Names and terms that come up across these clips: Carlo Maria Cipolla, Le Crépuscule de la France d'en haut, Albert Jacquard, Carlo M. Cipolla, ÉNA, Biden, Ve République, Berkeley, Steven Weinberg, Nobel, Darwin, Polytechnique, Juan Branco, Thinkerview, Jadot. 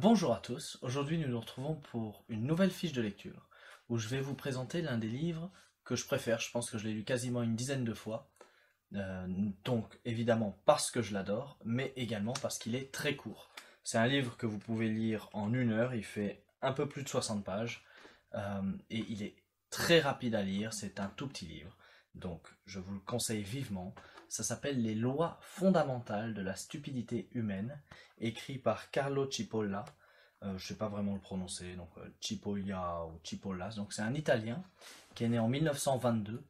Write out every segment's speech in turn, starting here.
Bonjour à tous, aujourd'hui nous nous retrouvons pour une nouvelle fiche de lecture où je vais vous présenter l'un des livres que je préfère, je pense que je l'ai lu quasiment une dizaine de fois, donc évidemment parce que je l'adore, mais également parce qu'il est très court. C'est un livre que vous pouvez lire en une heure, il fait un peu plus de 60 pages et il est très rapide à lire, c'est un tout petit livre, donc je vous le conseille vivement. Ça s'appelle « Les lois fondamentales de la stupidité humaine », écrit par Carlo Cipolla. Je ne sais pas vraiment le prononcer, donc Cipolla ou Cipolla. Donc c'est un Italien qui est né en 1922.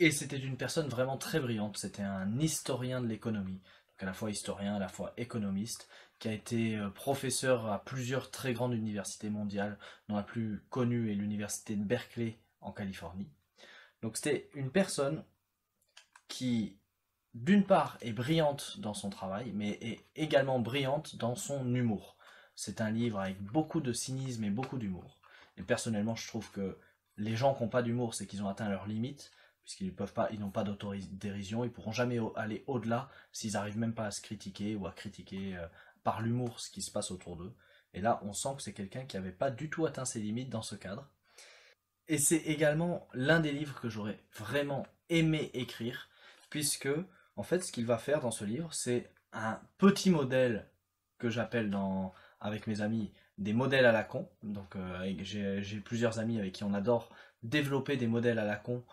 Et c'était une personne vraiment très brillante. C'était un historien de l'économie. Donc à la fois historien, à la fois économiste, qui a été professeur à plusieurs très grandes universités mondiales, dont la plus connue est l'université de Berkeley en Californie. Donc c'était une personne qui, d'une part, est brillante dans son travail, mais est également brillante dans son humour. C'est un livre avec beaucoup de cynisme et beaucoup d'humour. Et personnellement, je trouve que les gens qui n'ont pas d'humour, c'est qu'ils ont atteint leurs limites, puisqu'ils n'ont pas d'autodérision, ils ne pourront jamais aller au-delà s'ils n'arrivent même pas à se critiquer ou à critiquer par l'humour ce qui se passe autour d'eux. Et là, on sent que c'est quelqu'un qui n'avait pas du tout atteint ses limites dans ce cadre. Et c'est également l'un des livres que j'aurais vraiment aimé écrire, puisque, en fait, ce qu'il va faire dans ce livre, c'est un petit modèle que j'appelle avec mes amis des modèles à la con. Donc, j'ai plusieurs amis avec qui on adore développer des modèles à la con,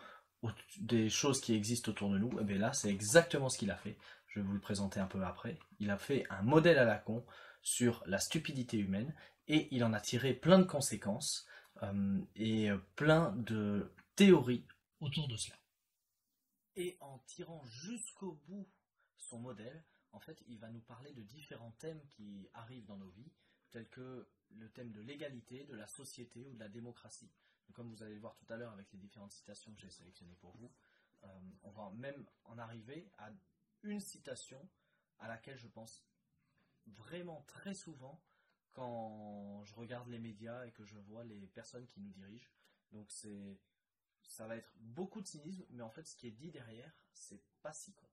des choses qui existent autour de nous. Et bien là, c'est exactement ce qu'il a fait. Je vais vous le présenter un peu après. Il a fait un modèle à la con sur la stupidité humaine et il en a tiré plein de conséquences et plein de théories autour de cela. Et en tirant jusqu'au bout son modèle, en fait, il va nous parler de différents thèmes qui arrivent dans nos vies, tels que le thème de l'égalité, de la société ou de la démocratie. Donc, comme vous allez le voir tout à l'heure avec les différentes citations que j'ai sélectionnées pour vous, on va même en arriver à une citation à laquelle je pense vraiment très souvent quand je regarde les médias et que je vois les personnes qui nous dirigent. Donc ça va être beaucoup de cynisme, mais en fait, ce qui est dit derrière, c'est pas si con.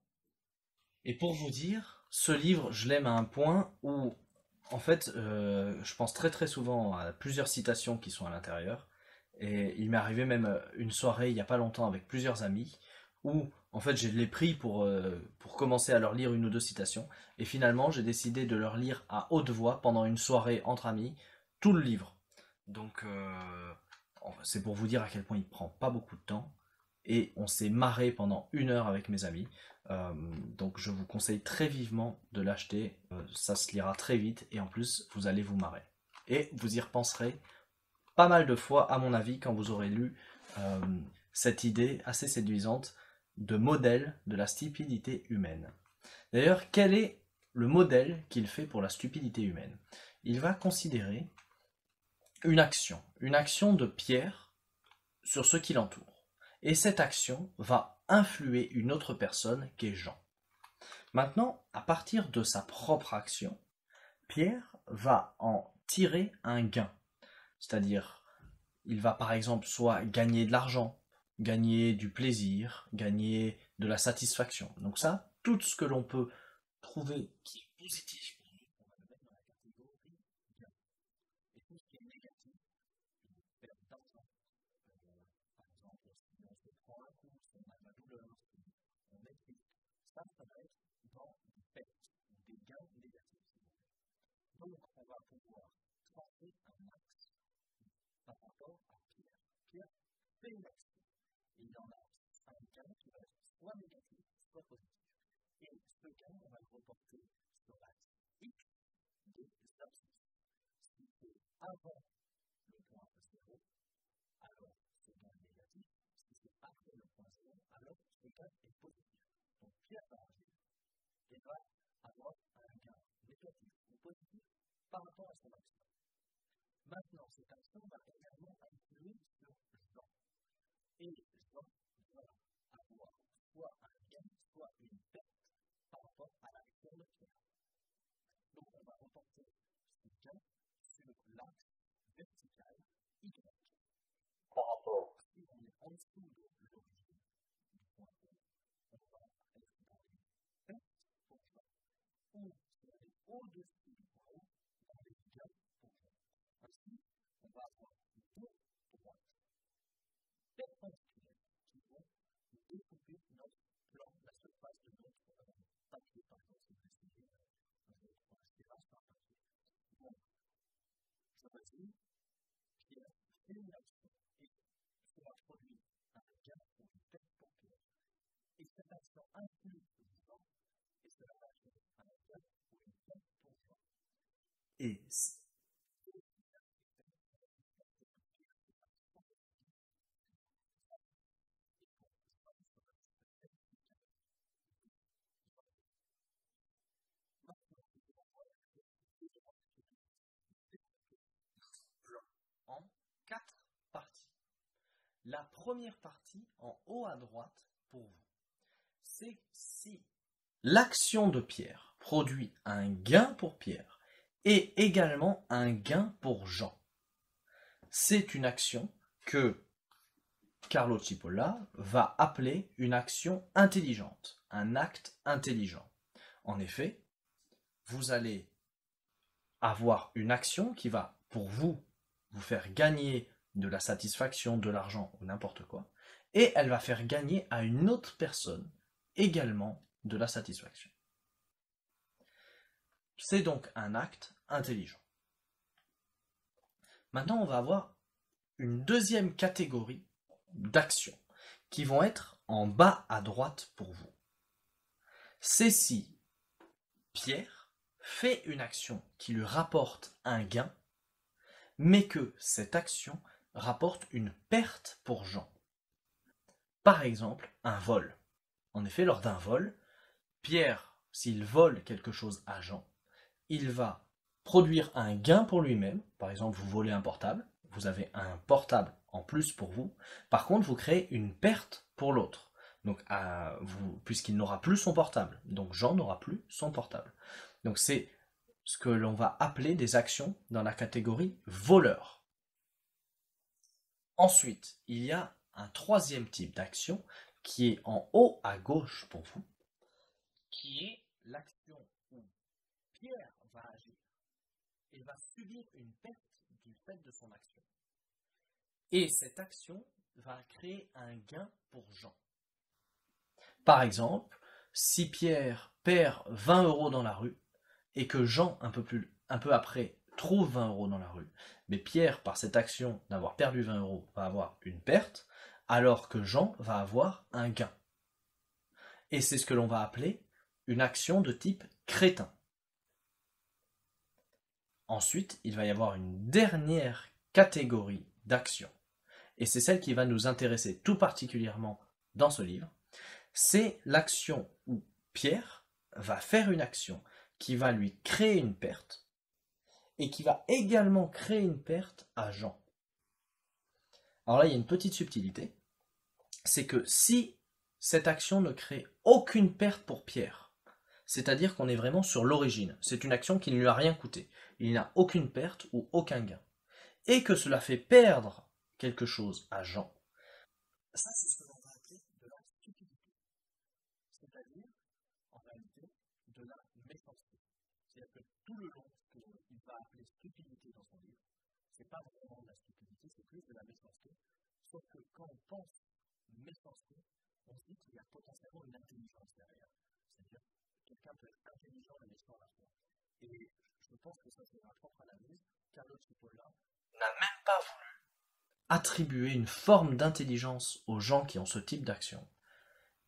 Et pour vous dire, ce livre, je l'aime à un point où, en fait, je pense très très souvent à plusieurs citations qui sont à l'intérieur. Et il m'est arrivé même une soirée, il n'y a pas longtemps, avec plusieurs amis, où, en fait, je l'ai pris pour commencer à leur lire une ou deux citations. Et finalement, j'ai décidé de leur lire à haute voix, pendant une soirée entre amis, tout le livre. Donc c'est pour vous dire à quel point il prend pas beaucoup de temps et on s'est marré pendant une heure avec mes amis. Donc je vous conseille très vivement de l'acheter, ça se lira très vite et en plus vous allez vous marrer. Et vous y repenserez pas mal de fois à mon avis quand vous aurez lu cette idée assez séduisante de modèle de la stupidité humaine. D'ailleurs, quel est le modèle qu'il fait pour la stupidité humaine? Il va considérer une action de Pierre sur ceux qui l'entourent. Et cette action va influer une autre personne qui est Jean. Maintenant, à partir de sa propre action, Pierre va en tirer un gain. C'est-à-dire, il va par exemple soit gagner de l'argent, gagner du plaisir, gagner de la satisfaction. Donc ça, tout ce que l'on peut trouver qui est positif, ça va être dans des pertes, des gains négatifs. Donc, on va pouvoir tracer un axe par rapport à Pierre. Pierre fait une action. Il y en a un gain qui va être soit négatif, soit positif. Et ce gain, on va le reporter sur l'axe X des abscisses. Si c'est avant le point 0, alors ce gain est négatif. Si c'est après le point 0, alors ce gain est positif. Donc Pierre va agir et va avoir un gain négatif ou positif par rapport à son action. Maintenant, cette action va également influer sur Jean. Et Jean va avoir soit un gain, soit une perte par rapport à l'action de Pierre. Donc on va reporter ce gain sur l'axe vertical Y. Par rapport, si on est en dessous de l'origine du point O, on va être dans une perte pour Jean. Ou si on est au-dessus du point O, on papier, par contre, c'est passé pour acheter l'âge par papier. Donc, je résume qu'il y a une action et cela produit un regard ou une tête pompière. Et cette action inclut le vivant et cela va créer un regard ou une tête pompière. Et la première partie en haut à droite pour vous, c'est si l'action de Pierre produit un gain pour Pierre et également un gain pour Jean. C'est une action que Carlo Cipolla va appeler une action intelligente, un acte intelligent. En effet, vous allez avoir une action qui va, pour vous, vous faire gagner de la satisfaction, de l'argent ou n'importe quoi, et elle va faire gagner à une autre personne également de la satisfaction. C'est donc un acte intelligent. Maintenant, on va avoir une deuxième catégorie d'actions qui vont être en bas à droite pour vous. C'est si Pierre fait une action qui lui rapporte un gain, mais que cette action rapporte une perte pour Jean. Par exemple, un vol. En effet, lors d'un vol, Pierre, s'il vole quelque chose à Jean, il va produire un gain pour lui-même. Par exemple, vous volez un portable, vous avez un portable en plus pour vous. Par contre, vous créez une perte pour l'autre. Donc, puisqu'il n'aura plus son portable. Donc, Jean n'aura plus son portable. Donc, c'est ce que l'on va appeler des actions dans la catégorie voleur. Ensuite, il y a un troisième type d'action qui est en haut à gauche pour vous, qui est l'action où Pierre va agir et va subir une perte du fait de son action. Et cette action va créer un gain pour Jean. Par exemple, si Pierre perd 20 € dans la rue et que Jean, un peu après, trouve 20 € dans la rue, mais Pierre, par cette action d'avoir perdu 20 €, va avoir une perte, alors que Jean va avoir un gain. Et c'est ce que l'on va appeler une action de type crétin. Ensuite, il va y avoir une dernière catégorie d'actions, et c'est celle qui va nous intéresser tout particulièrement dans ce livre. C'est l'action où Pierre va faire une action qui va lui créer une perte, et qui va également créer une perte à Jean. Alors là, il y a une petite subtilité, c'est que si cette action ne crée aucune perte pour Pierre, c'est-à-dire qu'on est vraiment sur l'origine, c'est une action qui ne lui a rien coûté, il n'a aucune perte ou aucun gain, et que cela fait perdre quelque chose à Jean, ça c'est ce que l'on va appeler de la stupidité, c'est-à-dire, en réalité, de la méchanceté. C'est-à-dire que tout le long, stupidité dans son livre, c'est pas vraiment de la stupidité, c'est plus de la méchanceté, sauf que quand on pense méchanceté, on se dit qu'il y a potentiellement une intelligence derrière, c'est-à-dire quelqu'un peut être intelligent et méchant à la fois. Et je pense que ça c'est ma propre analyse, Carlo Cipolla n'a même pas voulu attribuer une forme d'intelligence aux gens qui ont ce type d'action,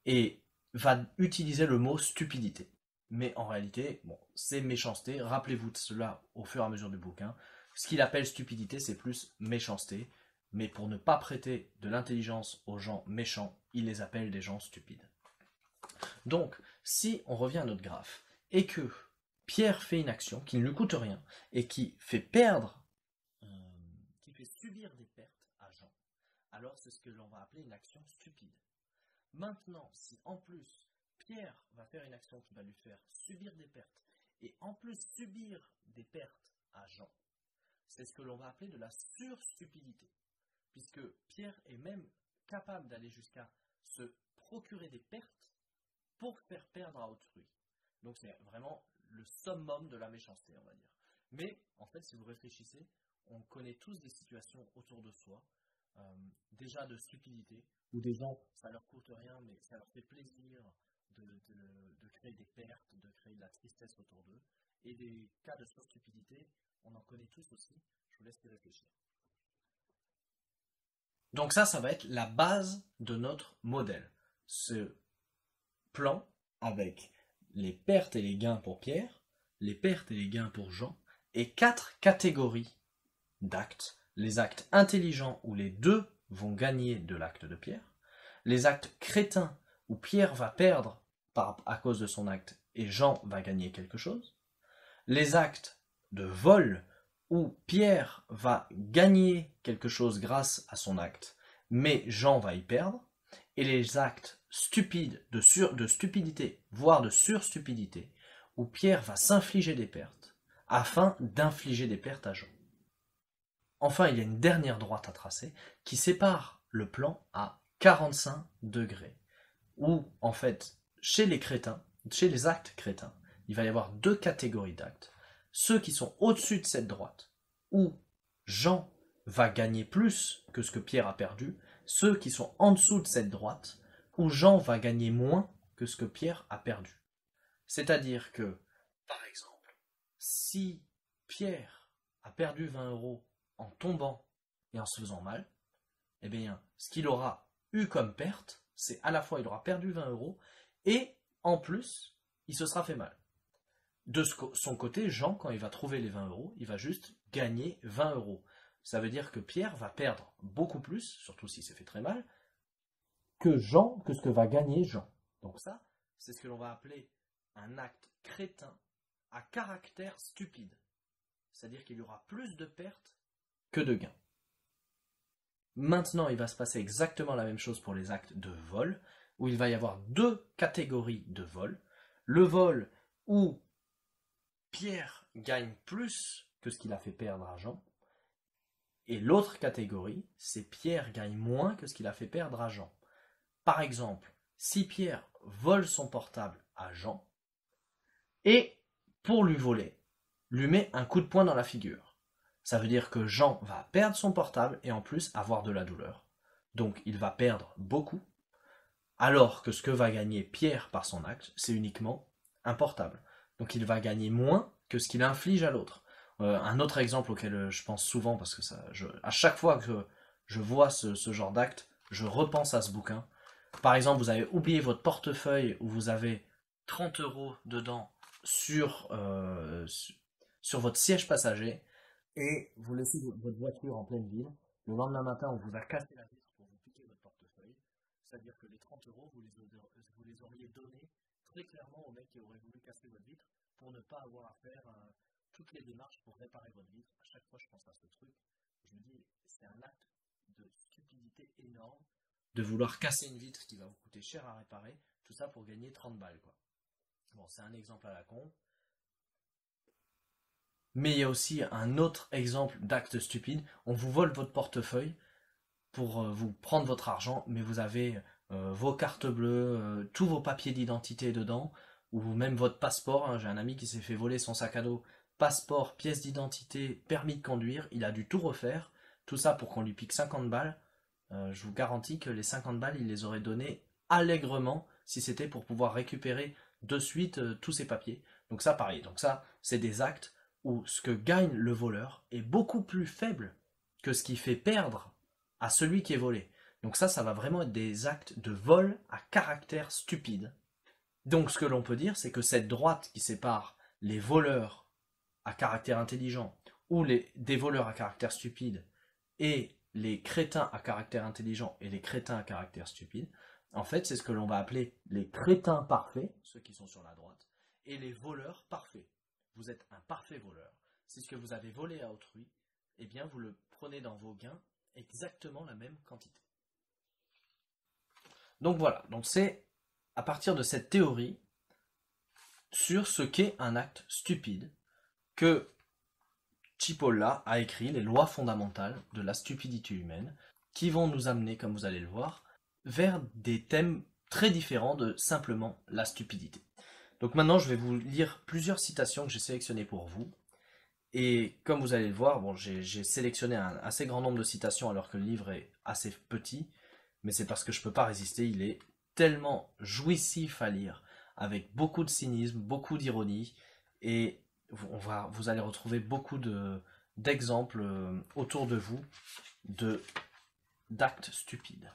et va utiliser le mot stupidité. Mais en réalité, bon, c'est méchanceté. Rappelez-vous de cela au fur et à mesure du bouquin. Ce qu'il appelle stupidité, c'est plus méchanceté. Mais pour ne pas prêter de l'intelligence aux gens méchants, il les appelle des gens stupides. Donc, si on revient à notre graphe, et que Pierre fait une action qui ne lui coûte rien, et qui fait perdre, qui fait subir des pertes à Jean, alors c'est ce que l'on va appeler une action stupide. Maintenant, si en plus, Pierre va faire une action qui va lui faire subir des pertes, et en plus subir des pertes à Jean, c'est ce que l'on va appeler de la surstupidité, puisque Pierre est même capable d'aller jusqu'à se procurer des pertes pour faire perdre à autrui. Donc c'est vraiment le summum de la méchanceté, on va dire. Mais en fait, si vous réfléchissez, on connaît tous des situations autour de soi, déjà de stupidité, où des gens, ça leur coûte rien, mais ça leur fait plaisir, de créer des pertes, de créer de la tristesse autour d'eux. Et des cas de surstupidité, on en connaît tous aussi. Je vous laisse y réfléchir. Donc ça va être la base de notre modèle. Ce plan avec les pertes et les gains pour Pierre, les pertes et les gains pour Jean, et 4 catégories d'actes. Les actes intelligents où les deux vont gagner de l'acte de Pierre, les actes crétins où Pierre va perdre à cause de son acte et Jean va gagner quelque chose, les actes de vol où Pierre va gagner quelque chose grâce à son acte, mais Jean va y perdre, et les actes stupides, de stupidité, voire de surstupidité, où Pierre va s'infliger des pertes, afin d'infliger des pertes à Jean. Enfin, il y a une dernière droite à tracer, qui sépare le plan à 45 degrés, où, en fait, chez les crétins, chez les actes crétins, il va y avoir 2 catégories d'actes. Ceux qui sont au-dessus de cette droite, où Jean va gagner plus que ce que Pierre a perdu, ceux qui sont en dessous de cette droite, où Jean va gagner moins que ce que Pierre a perdu. C'est-à-dire que, par exemple, si Pierre a perdu 20 € en tombant et en se faisant mal, eh bien, ce qu'il aura eu comme perte, c'est à la fois il aura perdu 20 € et, en plus, il se sera fait mal. De son côté, Jean, quand il va trouver les 20 €, il va juste gagner 20 €. Ça veut dire que Pierre va perdre beaucoup plus, surtout s'il s'est fait très mal, que ce que va gagner Jean. Donc ça, c'est ce que l'on va appeler un acte crétin à caractère stupide. C'est-à-dire qu'il y aura plus de pertes que de gains. Maintenant, il va se passer exactement la même chose pour les actes de vol, où il va y avoir 2 catégories de vol. Le vol où Pierre gagne plus que ce qu'il a fait perdre à Jean. Et l'autre catégorie, c'est Pierre gagne moins que ce qu'il a fait perdre à Jean. Par exemple, si Pierre vole son portable à Jean, et pour lui voler, lui met un coup de poing dans la figure. Ça veut dire que Jean va perdre son portable et en plus avoir de la douleur. Donc il va perdre beaucoup, alors que ce que va gagner Pierre par son acte, c'est uniquement un portable. Donc il va gagner moins que ce qu'il inflige à l'autre. Un autre exemple auquel je pense souvent, parce que à chaque fois que je vois ce genre d'acte, je repense à ce bouquin. Par exemple, vous avez oublié votre portefeuille où vous avez 30 € dedans sur votre siège passager, et vous laissez votre voiture en pleine ville. Le lendemain matin, on vous a cassé la vitre pour vous piquer votre portefeuille. C'est-à-dire que les 30 €, vous les auriez donnés très clairement au mec qui aurait voulu casser votre vitre pour ne pas avoir à faire toutes les démarches pour réparer votre vitre. À chaque fois, je pense à ce truc. Je me dis, c'est un acte de stupidité énorme de vouloir casser une vitre qui va vous coûter cher à réparer, tout ça pour gagner 30 balles, quoi. Bon, c'est un exemple à la con. Mais il y a aussi un autre exemple d'acte stupide. On vous vole votre portefeuille pour vous prendre votre argent, mais vous avez vos cartes bleues, tous vos papiers d'identité dedans, ou même votre passeport, hein. J'ai un ami qui s'est fait voler son sac à dos, passeport, pièce d'identité, permis de conduire, il a dû tout refaire, tout ça pour qu'on lui pique 50 balles. Je vous garantis que les 50 balles, il les aurait données allègrement si c'était pour pouvoir récupérer de suite tous ses papiers. Donc ça, pareil. Donc ça, c'est des actes où ce que gagne le voleur est beaucoup plus faible que ce qui fait perdre à celui qui est volé. Donc ça va vraiment être des actes de vol à caractère stupide. Donc ce que l'on peut dire, c'est que cette droite qui sépare les voleurs à caractère intelligent ou des voleurs à caractère stupide et les crétins à caractère intelligent et les crétins à caractère stupide, en fait, c'est ce que l'on va appeler les crétins parfaits, ceux qui sont sur la droite, et les voleurs parfaits. Vous êtes un parfait voleur. Si ce que vous avez volé à autrui, eh bien, vous le prenez dans vos gains exactement la même quantité. Donc voilà, donc c'est à partir de cette théorie sur ce qu'est un acte stupide que Cipolla a écrit les lois fondamentales de la stupidité humaine qui vont nous amener, comme vous allez le voir, vers des thèmes très différents de simplement la stupidité. Donc maintenant, je vais vous lire plusieurs citations que j'ai sélectionnées pour vous. Et comme vous allez le voir, bon, j'ai sélectionné un assez grand nombre de citations alors que le livre est assez petit, mais c'est parce que je ne peux pas résister, il est tellement jouissif à lire, avec beaucoup de cynisme, beaucoup d'ironie, et vous allez retrouver beaucoup d'exemples autour de vous d'actes stupides.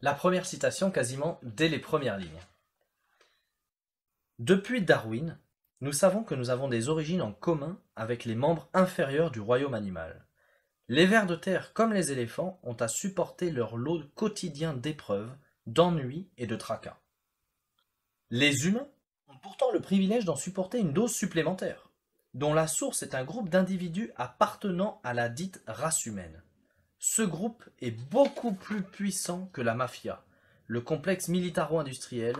La première citation quasiment dès les premières lignes. Depuis Darwin, nous savons que nous avons des origines en commun avec les membres inférieurs du royaume animal. Les vers de terre comme les éléphants ont à supporter leur lot quotidien d'épreuves, d'ennuis et de tracas. Les humains ont pourtant le privilège d'en supporter une dose supplémentaire, dont la source est un groupe d'individus appartenant à la dite race humaine. Ce groupe est beaucoup plus puissant que la mafia, le complexe militaro-industriel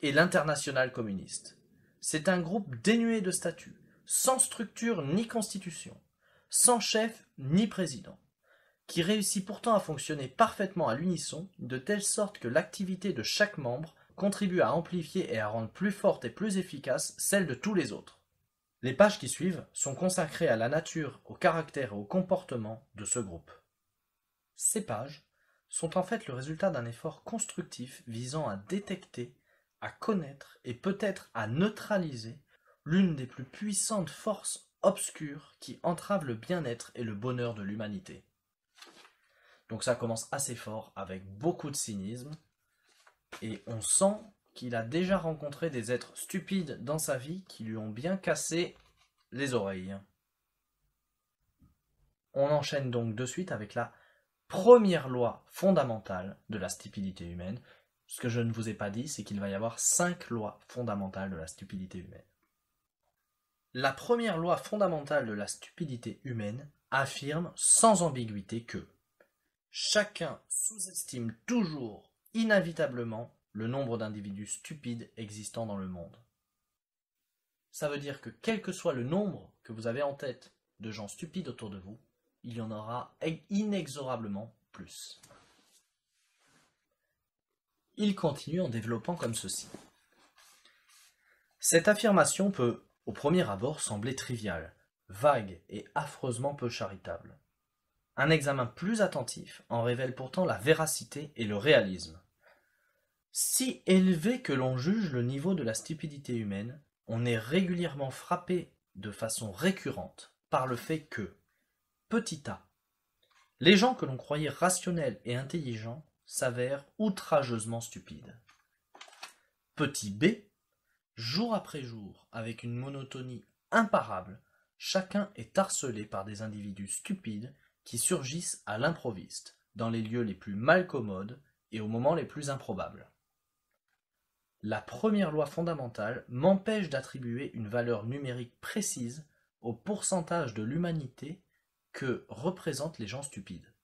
et l'internationale communiste. C'est un groupe dénué de statut, sans structure ni constitution, sans chef ni président, qui réussit pourtant à fonctionner parfaitement à l'unisson, de telle sorte que l'activité de chaque membre contribue à amplifier et à rendre plus forte et plus efficace celle de tous les autres. Les pages qui suivent sont consacrées à la nature, au caractère et au comportement de ce groupe. Ces pages sont en fait le résultat d'un effort constructif visant à détecter, à connaître et peut-être à neutraliser l'une des plus puissantes forces obscures qui entravent le bien-être et le bonheur de l'humanité. Donc ça commence assez fort avec beaucoup de cynisme et on sent qu'il a déjà rencontré des êtres stupides dans sa vie qui lui ont bien cassé les oreilles. On enchaîne donc de suite avec la première loi fondamentale de la stupidité humaine. Ce que je ne vous ai pas dit, c'est qu'il va y avoir 5 lois fondamentales de la stupidité humaine. La première loi fondamentale de la stupidité humaine affirme sans ambiguïté que chacun sous-estime toujours, inévitablement, le nombre d'individus stupides existants dans le monde. Ça veut dire que quel que soit le nombre que vous avez en tête de gens stupides autour de vous, il y en aura inexorablement plus. Il continue en développant comme ceci. Cette affirmation peut, au premier abord, sembler triviale, vague et affreusement peu charitable. Un examen plus attentif en révèle pourtant la véracité et le réalisme. Si élevé que l'on juge le niveau de la stupidité humaine, on est régulièrement frappé de façon récurrente par le fait que, petit a, les gens que l'on croyait rationnels et intelligents s'avèrent outrageusement stupides. Petit b, jour après jour, avec une monotonie imparable, chacun est harcelé par des individus stupides qui surgissent à l'improviste, dans les lieux les plus malcommodes et aux moments les plus improbables. La première loi fondamentale m'empêche d'attribuer une valeur numérique précise au pourcentage de l'humanité que représentent les gens stupides.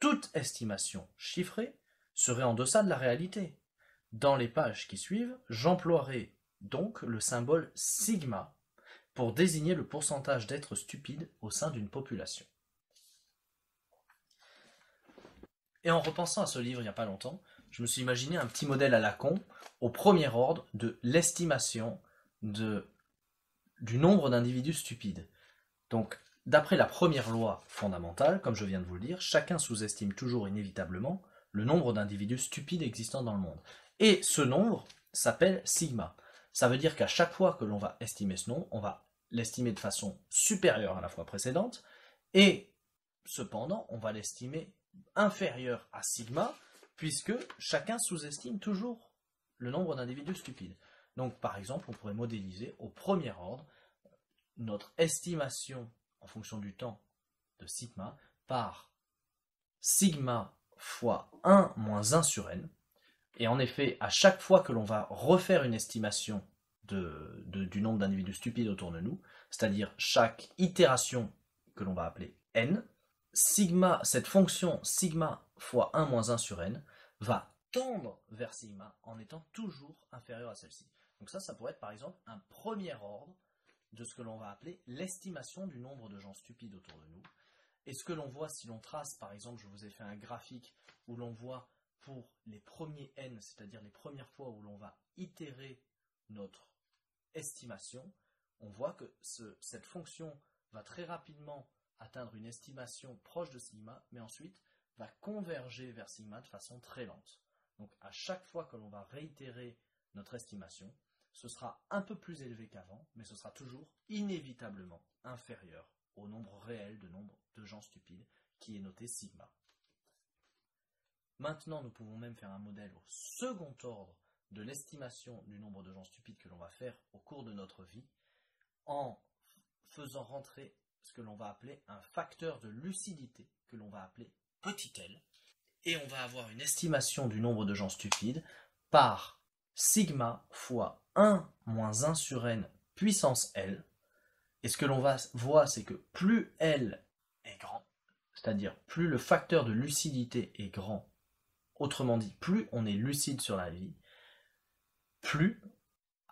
Toute estimation chiffrée serait en deçà de la réalité. Dans les pages qui suivent, j'emploierai donc le symbole sigma pour désigner le pourcentage d'êtres stupides au sein d'une population. Et en repensant à ce livre il n'y a pas longtemps, je me suis imaginé un petit modèle à la con au premier ordre de l'estimation du nombre d'individus stupides. Donc, d'après la première loi fondamentale, comme je viens de vous le dire, chacun sous-estime toujours inévitablement le nombre d'individus stupides existants dans le monde. Et ce nombre s'appelle sigma. Ça veut dire qu'à chaque fois que l'on va estimer ce nombre, on va l'estimer de façon supérieure à la fois précédente, et cependant, on va l'estimer inférieure à sigma, puisque chacun sous-estime toujours le nombre d'individus stupides. Donc par exemple, on pourrait modéliser au premier ordre notre estimation en fonction du temps de sigma, par sigma fois 1 moins 1 sur n. Et en effet, à chaque fois que l'on va refaire une estimation du nombre d'individus stupides autour de nous, c'est-à-dire chaque itération que l'on va appeler n, sigma, cette fonction sigma fois 1 moins 1 sur n va tendre vers sigma en étant toujours inférieure à celle-ci. Donc ça pourrait être par exemple un premier ordre de ce que l'on va appeler l'estimation du nombre de gens stupides autour de nous. Et ce que l'on voit si l'on trace, par exemple, je vous ai fait un graphique où l'on voit pour les premiers n, c'est-à-dire les premières fois où l'on va itérer notre estimation, on voit que cette fonction va très rapidement atteindre une estimation proche de sigma, mais ensuite va converger vers sigma de façon très lente. Donc à chaque fois que l'on va réitérer notre estimation, ce sera un peu plus élevé qu'avant, mais ce sera toujours inévitablement inférieur au nombre réel de nombre de gens stupides qui est noté sigma. Maintenant, nous pouvons même faire un modèle au second ordre de l'estimation du nombre de gens stupides que l'on va faire au cours de notre vie, en faisant rentrer ce que l'on va appeler un facteur de lucidité, que l'on va appeler petit L, et on va avoir une estimation du nombre de gens stupides par sigma fois 1 moins 1 sur n puissance L, et ce que l'on va voir, c'est que plus L est grand, c'est-à-dire plus le facteur de lucidité est grand, autrement dit, plus on est lucide sur la vie, plus,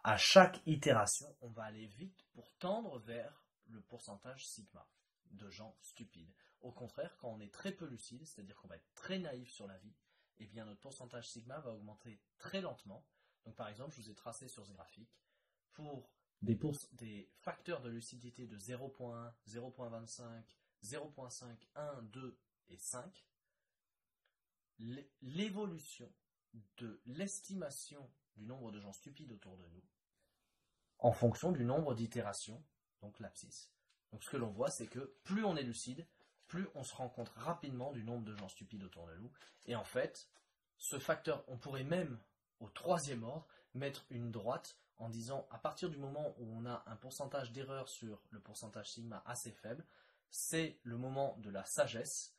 à chaque itération, on va aller vite pour tendre vers le pourcentage sigma de gens stupides. Au contraire, quand on est très peu lucide, c'est-à-dire qu'on va être très naïf sur la vie, eh bien notre pourcentage sigma va augmenter très lentement. Donc par exemple, je vous ai tracé sur ce graphique, pour des facteurs de lucidité de 0.1, 0.25, 0.5, 1, 2 et 5, l'évolution de l'estimation du nombre de gens stupides autour de nous en fonction du nombre d'itérations, donc l'abscisse. Donc ce que l'on voit, c'est que plus on est lucide, plus on se rend compte rapidement du nombre de gens stupides autour de nous. Et en fait, ce facteur, on pourrait même, au troisième ordre, mettre une droite en disant, à partir du moment où on a un pourcentage d'erreur sur le pourcentage sigma assez faible, c'est le moment de la sagesse,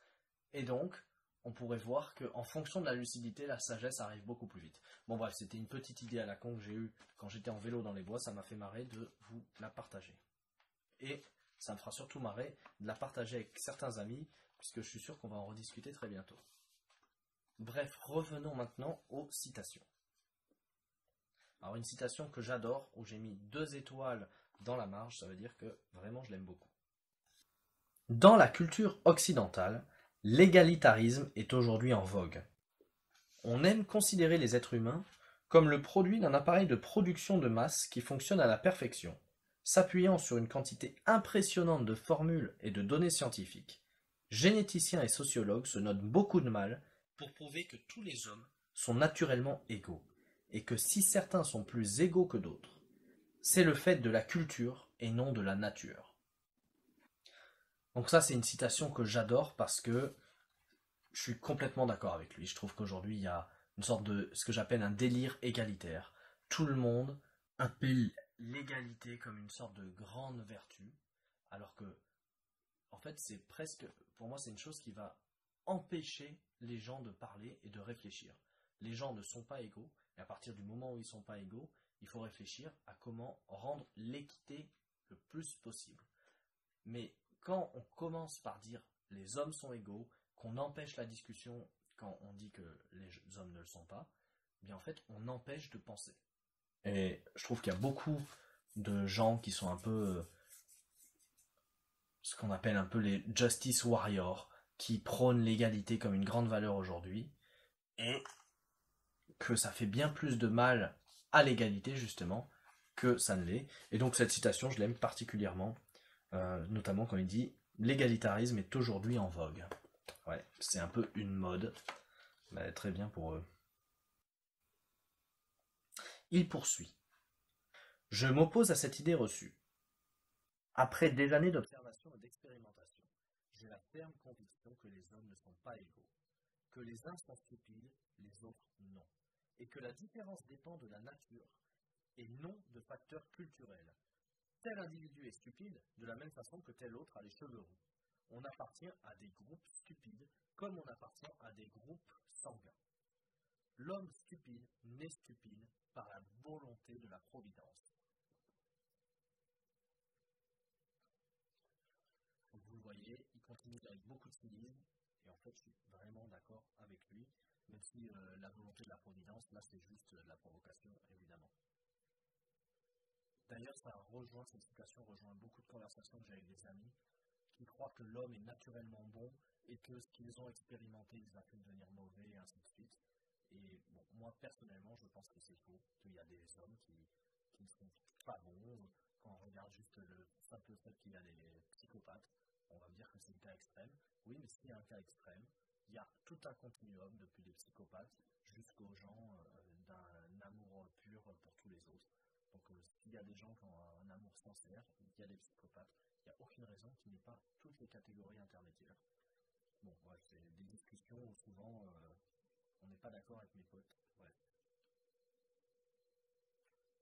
et donc on pourrait voir qu'en fonction de la lucidité, la sagesse arrive beaucoup plus vite. Bon bref, c'était une petite idée à la con que j'ai eue quand j'étais en vélo dans les bois, ça m'a fait marrer de vous la partager. Et ça me fera surtout marrer de la partager avec certains amis, puisque je suis sûr qu'on va en rediscuter très bientôt. Bref, revenons maintenant aux citations. Alors une citation que j'adore, où j'ai mis 2 étoiles dans la marge, ça veut dire que vraiment je l'aime beaucoup. Dans la culture occidentale, l'égalitarisme est aujourd'hui en vogue. On aime considérer les êtres humains comme le produit d'un appareil de production de masse qui fonctionne à la perfection, s'appuyant sur une quantité impressionnante de formules et de données scientifiques. Généticiens et sociologues se donnent beaucoup de mal pour prouver que tous les hommes sont naturellement égaux, et que si certains sont plus égaux que d'autres, c'est le fait de la culture et non de la nature. Donc ça, c'est une citation que j'adore parce que je suis complètement d'accord avec lui. Je trouve qu'aujourd'hui, il y a une sorte de ce que j'appelle un délire égalitaire. Tout le monde appelle l'égalité comme une sorte de grande vertu, alors que, en fait, c'est presque, pour moi, c'est une chose qui va empêcher les gens de parler et de réfléchir. Les gens ne sont pas égaux, et à partir du moment où ils ne sont pas égaux, il faut réfléchir à comment rendre l'équité le plus possible. Mais quand on commence par dire « les hommes sont égaux », qu'on empêche la discussion quand on dit que les hommes ne le sont pas, eh bien en fait, on empêche de penser. Et je trouve qu'il y a beaucoup de gens qui sont un peu, ce qu'on appelle un peu les « justice warriors », qui prônent l'égalité comme une grande valeur aujourd'hui, et que ça fait bien plus de mal à l'égalité, justement, que ça ne l'est. Et donc cette citation, je l'aime particulièrement. Notamment quand il dit « l'égalitarisme est aujourd'hui en vogue ». Ouais, c'est un peu une mode, mais très bien pour eux. Il poursuit. « Je m'oppose à cette idée reçue. Après des années d'observation et d'expérimentation, j'ai la ferme conviction que les hommes ne sont pas égaux, que les uns sont stupides, les autres non, et que la différence dépend de la nature et non de facteurs culturels. Tel individu est stupide de la même façon que tel autre a les cheveux roux. On appartient à des groupes stupides comme on appartient à des groupes sanguins. L'homme stupide n'est stupide par la volonté de la providence. » Vous le voyez, il continue avec beaucoup de cynisme, et en fait je suis vraiment d'accord avec lui, même si la volonté de la providence, là c'est juste la provocation évidemment. D'ailleurs, cette citation rejoint beaucoup de conversations que j'ai avec des amis qui croient que l'homme est naturellement bon et que ce qu'ils ont expérimenté les a fait devenir mauvais, et ainsi de suite. Et bon, moi, personnellement, je pense que c'est faux, qu'il y a des hommes qui ne sont pas bons. Quand on regarde juste le simple fait qu'il y a des psychopathes, on va me dire que c'est le cas extrême. Oui, mais s'il y a un cas extrême, il y a tout un continuum, depuis les psychopathes jusqu'aux gens d'un amour pur pour tous les autres. Donc s'il y a des gens qui ont un amour sincère, il y a des psychopathes, il n'y a aucune raison qu'il n'y ait pas toutes les catégories intermédiaires. Bon, moi, c'est des discussions où souvent on n'est pas d'accord avec mes potes. Ouais.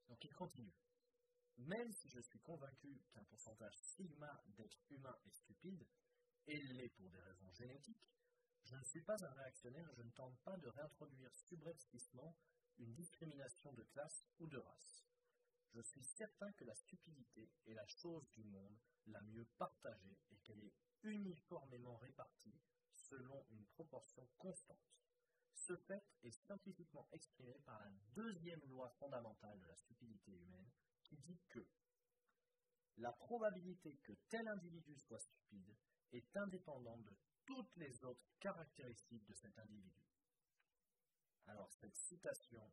Donc il continue. Même si je suis convaincu qu'un pourcentage sigma d'êtres humains est stupide, et l'est pour des raisons génétiques, je ne suis pas un réactionnaire et je ne tente pas de réintroduire subrepticement une discrimination de classe ou de race. Je suis certain que la stupidité est la chose du monde la mieux partagée et qu'elle est uniformément répartie selon une proportion constante. Ce fait est scientifiquement exprimé par la deuxième loi fondamentale de la stupidité humaine qui dit que la probabilité que tel individu soit stupide est indépendante de toutes les autres caractéristiques de cet individu. Alors cette citation,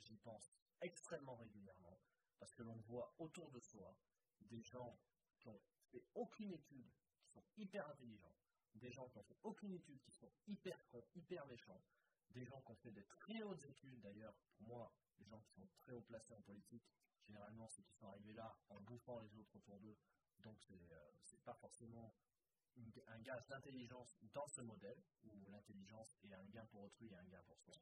j'y pense extrêmement régulièrement parce que l'on voit autour de soi des gens qui n'ont fait aucune étude, qui sont hyper intelligents, des gens qui n'ont fait aucune étude, qui sont hyper cons, hyper méchants, des gens qui ont fait des très hautes études. D'ailleurs, pour moi, les gens qui sont très haut placés en politique, généralement, c'est qu'ils sont arrivés là en bouffant les autres autour d'eux. Donc, ce n'est pas forcément un gage d'intelligence dans ce modèle, où l'intelligence est un gain pour autrui et un gain pour soi.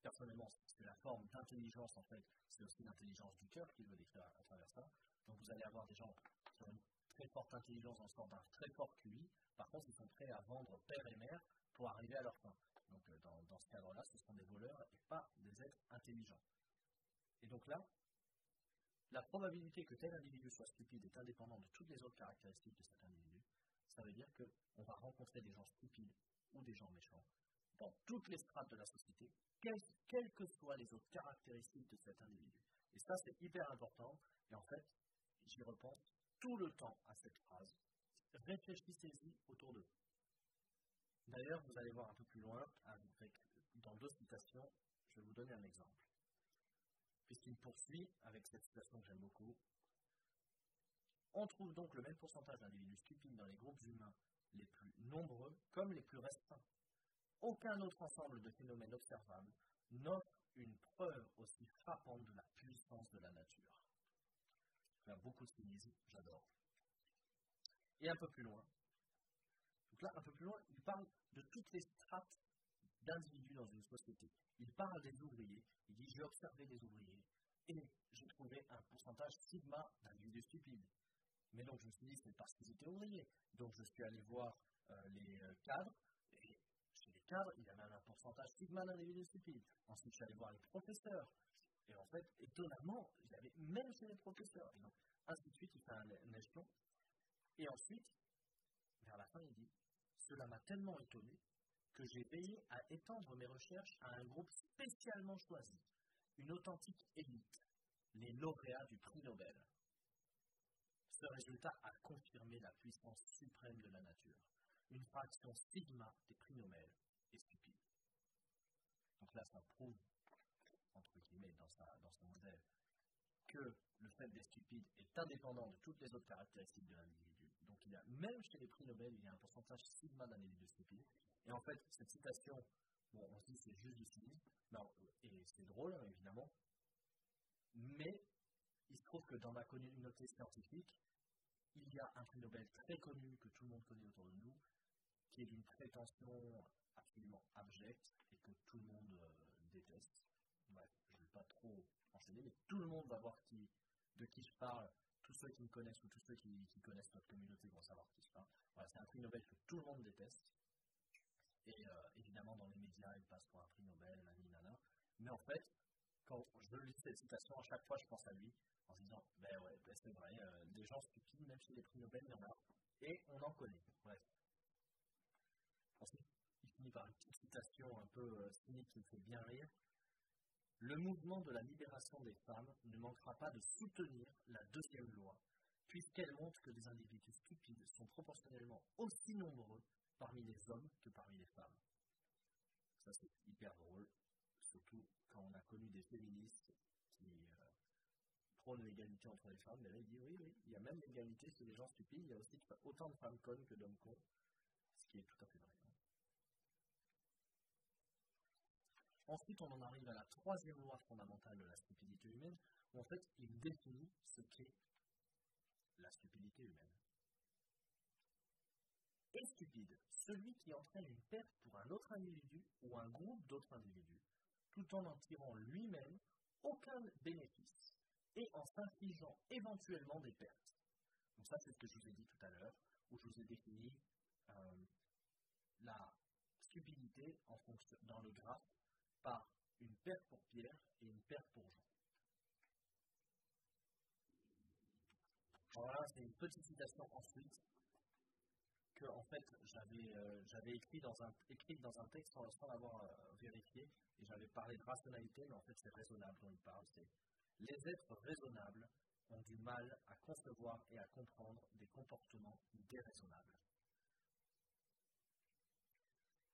Personnellement, c'est la forme d'intelligence, en fait, c'est aussi l'intelligence du cœur qu'il veut décrire à travers ça. Donc, vous allez avoir des gens qui ont une très forte intelligence dans le sens d'un très fort QI. Par contre, ils sont prêts à vendre père et mère pour arriver à leur fin. Donc, dans ce cadre-là, ce sont des voleurs et pas des êtres intelligents. Et donc là, la probabilité que tel individu soit stupide est indépendante de toutes les autres caractéristiques de cet individu. Ça veut dire qu'on va rencontrer des gens stupides ou des gens méchants dans toutes les strates de la société, quelles que soient les autres caractéristiques de cet individu. Et ça, c'est hyper important. Et en fait, j'y repense tout le temps à cette phrase. Réfléchissez-y autour d'eux. D'ailleurs, vous allez voir un peu plus loin, dans deux citations, je vais vous donner un exemple. Puisqu'il poursuit avec cette citation que j'aime beaucoup. On trouve donc le même pourcentage d'individus stupides dans les groupes humains les plus nombreux comme les plus restreints. Aucun autre ensemble de phénomènes observables n'offre une preuve aussi frappante de la puissance de la nature. Il y a beaucoup de cynisme, j'adore. Et un peu plus loin. Donc là, un peu plus loin, il parle de toutes les strates d'individus dans une société. Il parle des ouvriers, il dit « j'ai observé des ouvriers et j'ai trouvé un pourcentage sigma d'individus stupides ». Mais donc je me suis dit « c'est parce qu'ils étaient ouvriers ». Donc je suis allé voir les cadres, et chez les cadres, il y a même un pourcentage sigma d'individus stupides. Ensuite, je suis allé voir les professeurs, et en fait, étonnamment, il y avait même chez les professeurs. Et donc, ainsi de suite, il fait un échelon. Et ensuite, vers la fin, il dit « cela m'a tellement étonné » que j'ai veillé à étendre mes recherches à un groupe spécialement choisi, une authentique élite, les lauréats du prix Nobel. Ce résultat a confirmé la puissance suprême de la nature. Une fraction sigma des prix Nobel est stupide. Donc là, ça prouve, entre guillemets, dans son modèle, que le fait d'être stupide est indépendant de toutes les autres caractéristiques de l'individu. Donc il y a, même chez les prix Nobel, il y a un pourcentage sigma d'individus stupides. Et en fait, cette citation, bon, on se dit c'est juste du cynisme, et c'est drôle, hein, évidemment, mais il se trouve que dans la communauté scientifique, il y a un prix Nobel très connu que tout le monde connaît autour de nous, qui est d'une prétention absolument abjecte et que tout le monde déteste. Bref, je ne vais pas trop enchaîner, mais tout le monde va voir de qui je parle. Tous ceux qui me connaissent ou tous ceux qui connaissent notre communauté vont savoir qui je parle. Voilà, c'est un prix Nobel que tout le monde déteste. Et évidemment, dans les médias, il passe pour un prix Nobel, nana. Mais en fait, quand je lis cette citation, à chaque fois, je pense à lui, en se disant, ben ouais, c'est vrai, des gens stupides, même chez les prix Nobel, il y en a, et on en connaît. Bref. Ensuite, il finit par une petite citation un peu cynique qui me fait bien rire. Le mouvement de la libération des femmes ne manquera pas de soutenir la deuxième loi, puisqu'elle montre que des individus stupides sont proportionnellement aussi nombreux parmi les hommes que parmi les femmes. Ça, c'est hyper drôle, surtout quand on a connu des féministes qui prônent l'égalité entre les femmes. Mais là, ils disent oui, il y a même l'égalité chez les gens stupides, il y a aussi autant de femmes connes que d'hommes cons, ce qui est tout à fait vrai. Ensuite, on en arrive à la troisième loi fondamentale de la stupidité humaine, où en fait, il définit ce qu'est la stupidité humaine. Est stupide, celui qui entraîne une perte pour un autre individu ou un groupe d'autres individus, tout en n'en tirant lui-même aucun bénéfice et en s'infligeant éventuellement des pertes. Donc ça, c'est ce que je vous ai dit tout à l'heure, où je vous ai défini la stupidité en fonction, dans le graphe par une perte pour Pierre et une perte pour Jean. Voilà, c'est une petite citation ensuite que en fait, j'avais écrit dans un texte sans l'avoir vérifié, et j'avais parlé de rationalité, mais en fait c'est raisonnable dont il parle. C'est les êtres raisonnables ont du mal à concevoir et à comprendre des comportements déraisonnables.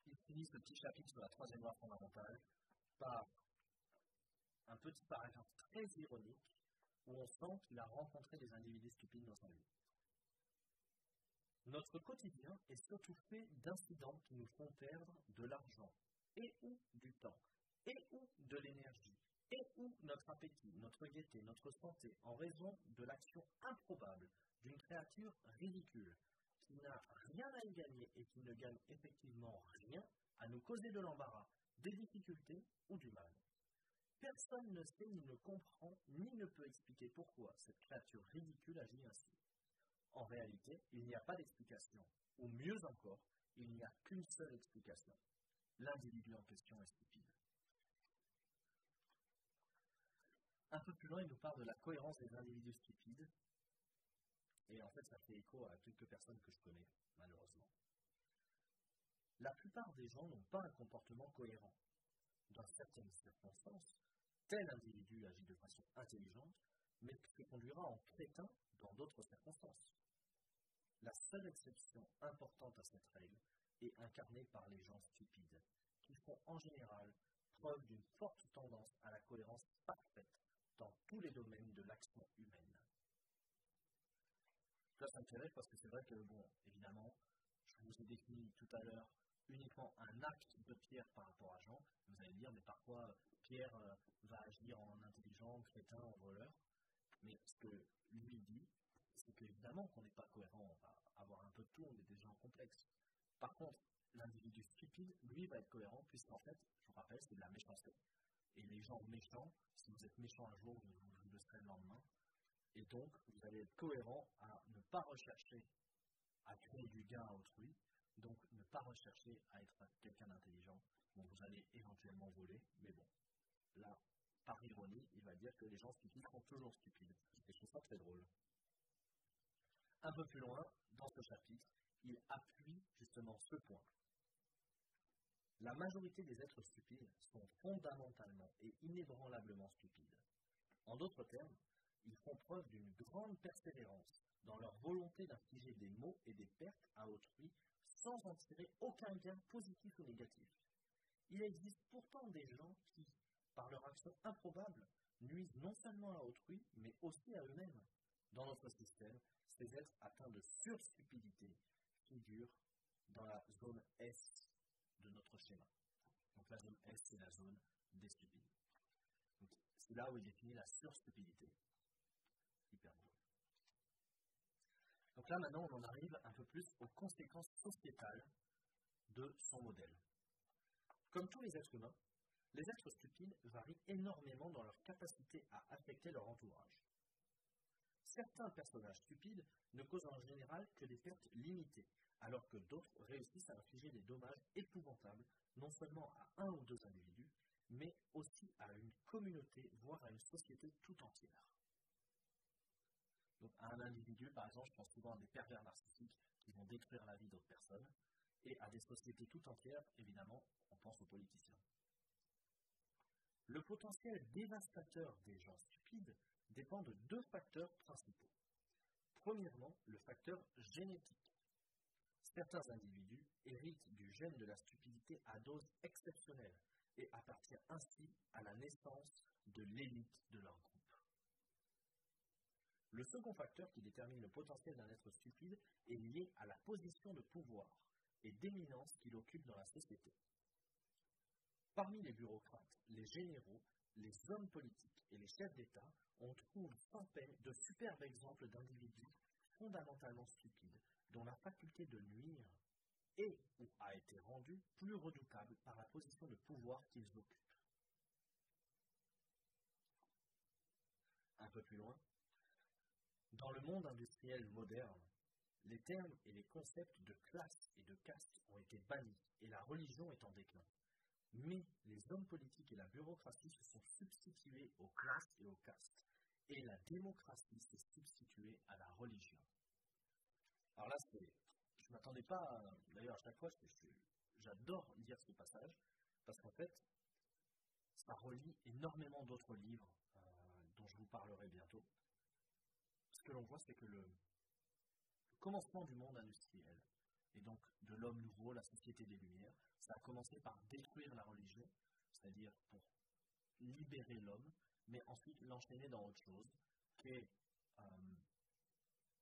Il finit ce petit chapitre sur la troisième loi fondamentale par un petit paragraphe très ironique où on sent qu'il a rencontré des individus stupides dans sa vie. Notre quotidien est surtout fait d'incidents qui nous font perdre de l'argent, et ou du temps, et ou de l'énergie, et ou notre appétit, notre gaieté, notre santé, en raison de l'action improbable d'une créature ridicule, qui n'a rien à y gagner et qui ne gagne effectivement rien à nous causer de l'embarras, des difficultés ou du mal. Personne ne sait, ni ne comprend, ni ne peut expliquer pourquoi cette créature ridicule agit ainsi. En réalité, il n'y a pas d'explication, ou mieux encore, il n'y a qu'une seule explication. L'individu en question est stupide. Un peu plus loin, il nous parle de la cohérence des individus stupides, et en fait, ça fait écho à quelques personnes que je connais, malheureusement. La plupart des gens n'ont pas un comportement cohérent. Dans certaines circonstances, tel individu agit de façon intelligente, mais qui se conduira en crétin dans d'autres circonstances. La seule exception importante à cette règle est incarnée par les gens stupides, qui font en général preuve d'une forte tendance à la cohérence parfaite dans tous les domaines de l'action humaine. Ça, ça m'intéresse parce que c'est vrai que, bon, évidemment, je vous ai défini tout à l'heure uniquement un acte de Pierre par rapport à Jean. Vous allez me dire, mais par quoi Pierre va agir en intelligent, en crétin, en voleur? Mais ce que lui dit, c'est qu'évidemment qu'on n'est pas cohérent, on va avoir un peu de tout, on est des gens complexes. Par contre, l'individu stupide, lui, va être cohérent, puisqu'en fait, je vous rappelle, c'est de la méchanceté. Et les gens méchants, si vous êtes méchant un jour, vous le serez le lendemain. Et donc, vous allez être cohérent à ne pas rechercher à créer du gain à autrui, donc ne pas rechercher à être quelqu'un d'intelligent. Bon, vous allez éventuellement voler, mais bon, là, par ironie, il va dire que les gens stupides sont toujours stupides. Et je trouve ça très drôle. Un peu plus loin, dans ce chapitre, il appuie justement ce point. La majorité des êtres stupides sont fondamentalement et inébranlablement stupides. En d'autres termes, ils font preuve d'une grande persévérance dans leur volonté d'infliger des maux et des pertes à autrui sans en tirer aucun gain positif ou négatif. Il existe pourtant des gens qui, par leur action improbable, nuisent non seulement à autrui, mais aussi à eux-mêmes. Dans notre système, ces êtres atteints de surstupidité figurent dans la zone S de notre schéma. Donc la zone S, c'est la zone des stupides. Donc, c'est là où il définit la surstupidité. Hyper drôle. Donc là, maintenant, on en arrive un peu plus aux conséquences sociétales de son modèle. Comme tous les êtres humains, les êtres stupides varient énormément dans leur capacité à affecter leur entourage. Certains personnages stupides ne causent en général que des pertes limitées, alors que d'autres réussissent à infliger des dommages épouvantables, non seulement à un ou deux individus, mais aussi à une communauté, voire à une société tout entière. Donc à un individu, par exemple, je pense souvent à des pervers narcissiques qui vont détruire la vie d'autres personnes, et à des sociétés tout entières, évidemment, on pense aux politiciens. Le potentiel dévastateur des gens stupides dépend de deux facteurs principaux. Premièrement, le facteur génétique. Certains individus héritent du gène de la stupidité à dose exceptionnelle et appartiennent ainsi à la naissance de l'élite de leur groupe. Le second facteur qui détermine le potentiel d'un être stupide est lié à la position de pouvoir et d'éminence qu'il occupe dans la société. Parmi les bureaucrates, les généraux, les hommes politiques et les chefs d'État, on trouve sans peine de superbes exemples d'individus fondamentalement stupides, dont la faculté de nuire est ou a été rendue plus redoutable par la position de pouvoir qu'ils occupent. Un peu plus loin, dans le monde industriel moderne, les termes et les concepts de classe et de caste ont été bannis et la religion est en déclin. Mais les hommes politiques et la bureaucratie se sont substitués aux classes et aux castes, et la démocratie s'est substituée à la religion. Alors là, je ne m'attendais pas, d'ailleurs à chaque fois, j'adore lire ce passage, parce qu'en fait, ça relie énormément d'autres livres dont je vous parlerai bientôt. Ce que l'on voit, c'est que le commencement du monde industriel, et donc de l'homme nouveau, la société des Lumières, ça a commencé par détruire la religion, c'est-à-dire pour libérer l'homme, mais ensuite l'enchaîner dans autre chose, qui est